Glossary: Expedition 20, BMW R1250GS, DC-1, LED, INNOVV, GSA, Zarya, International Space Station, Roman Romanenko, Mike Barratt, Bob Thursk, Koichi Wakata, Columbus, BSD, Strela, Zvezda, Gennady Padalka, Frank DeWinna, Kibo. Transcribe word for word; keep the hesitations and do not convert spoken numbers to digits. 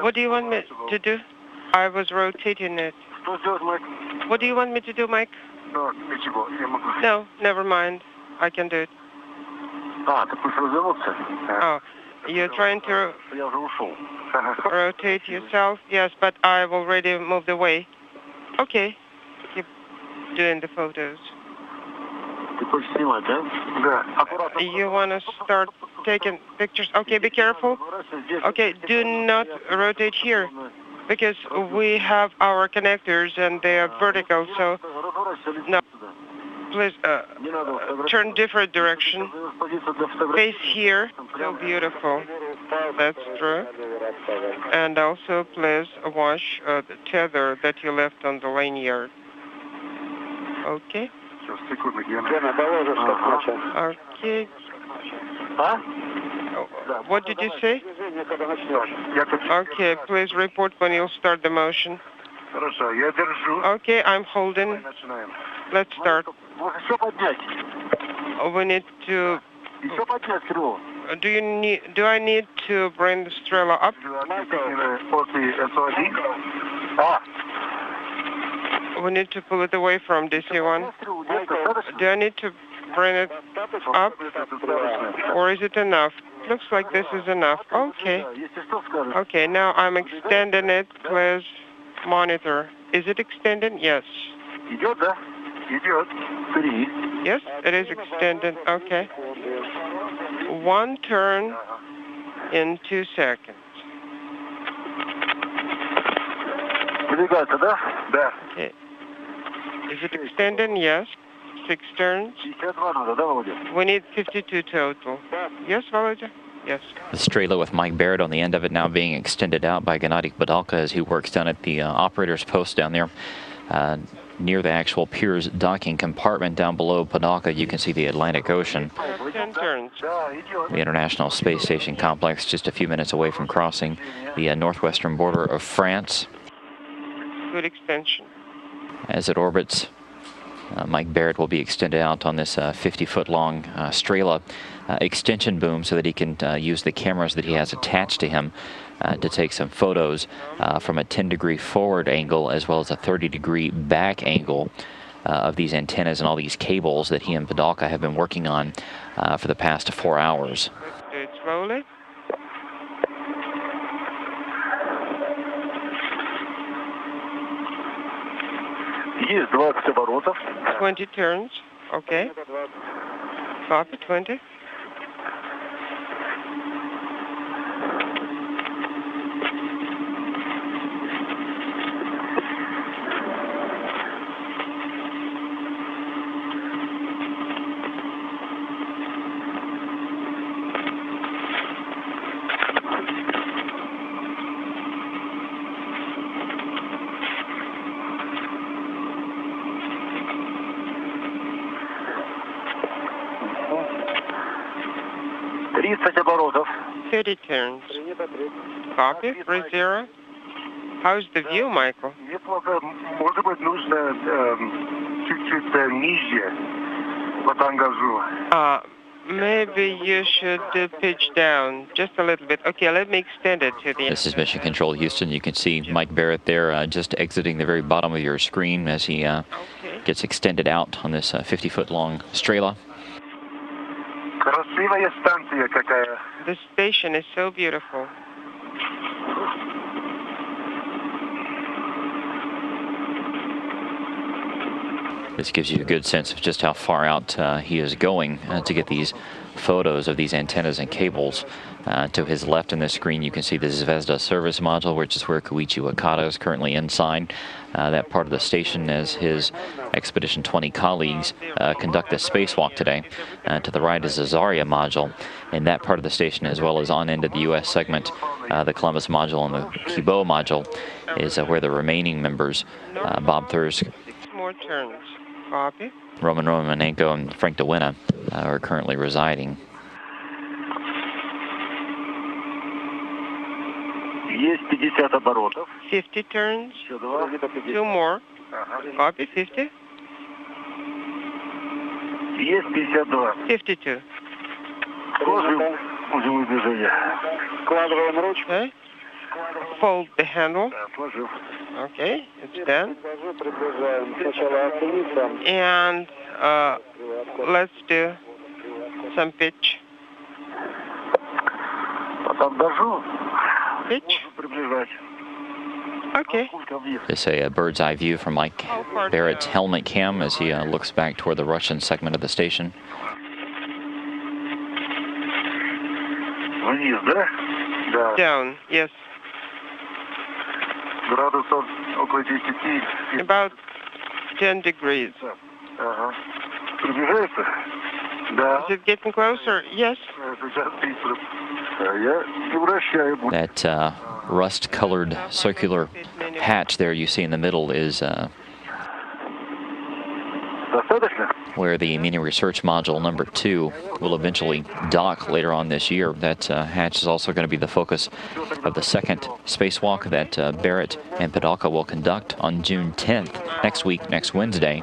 What do you want me to do? I was rotating it. What do you want me to do, Mike? No, never mind. I can do it. Oh, you're trying to rotate yourself? Yes, but I've already moved away. Okay. Keep doing the photos. You want to start taking pictures? Okay, be careful. Okay, do not rotate here, because we have our connectors and they are vertical, so no. Please uh, turn different direction. Face here. So beautiful. That's true. And also, please wash uh, the tether that you left on the lanyard. Okay. Uh-huh. Okay. Huh? What did you say? Okay, please report when you'll start the motion. Okay, I'm holding. Let's start. We need to... Do you need? Do I need to bring the Strela up? We need to pull it away from D C one. Do I need to bring it up, or is it enough? Looks like this is enough. Okay. Okay, now I'm extending it. Please monitor. Is it extended? Yes. Yes, it is extended. Okay. One turn in two seconds. Okay. Is it extended? Yes. Six turns. We need fifty-two total. Yes, Volodya? Yes. The Strela with Mike Barratt on the end of it now being extended out by Gennady Padalka as he works down at the uh, operator's post down there. Uh, near the actual pier's docking compartment down below Padalka, you can see the Atlantic Ocean. The International Space Station complex just a few minutes away from crossing the uh, northwestern border of France. Good extension. As it orbits, uh, Mike Barratt will be extended out on this fifty-foot-long uh, uh, Strela uh, extension boom so that he can uh, use the cameras that he has attached to him Uh, to take some photos uh, from a ten-degree forward angle as well as a thirty-degree back angle uh, of these antennas and all these cables that he and Padalka have been working on uh, for the past four hours. Let's do it slowly. twenty turns, okay. Copy, twenty. thirty turns. Copy, three zero. How's the view, Michael? Uh, maybe you should uh, pitch down just a little bit. Okay, let me extend it to the... This is Mission Control Houston. You can see Mike Barratt there uh, just exiting the very bottom of your screen as he uh, okay. gets extended out on this fifty-foot-long uh, Strela. The station is so beautiful. This gives you a good sense of just how far out uh, he is going uh, to get these photos of these antennas and cables. Uh, to his left in this screen, you can see the Zvezda service module, which is where Koichi Wakata is currently inside. Uh, that part of the station as his Expedition twenty colleagues uh, conduct a spacewalk today. Uh, to the right is the Zarya module in that part of the station, as well as on end of the U S segment, uh, the Columbus module and the Kibo module is uh, where the remaining members, uh, Bob Thursk, more turns. Copy. Roman Romanenko and Frank DeWinna uh, are currently residing. fifty turns, two more. Copy, fifty. fifty-two. Okay. Fold the handle. Okay, it's done. And uh, let's do some pitch. Pitch. Okay. It's a, a bird's eye view from Mike Barratt's helmet cam as he uh, looks back toward the Russian segment of the station. Down, yes. About ten degrees. Uh-huh. Is it getting closer? Yes. That uh, rust-colored circular patch there you see in the middle is uh, where the Mini Research Module number two will eventually dock later on this year. That uh, hatch is also going to be the focus of the second spacewalk that uh, Barratt and Padalka will conduct on June tenth, next week, next Wednesday.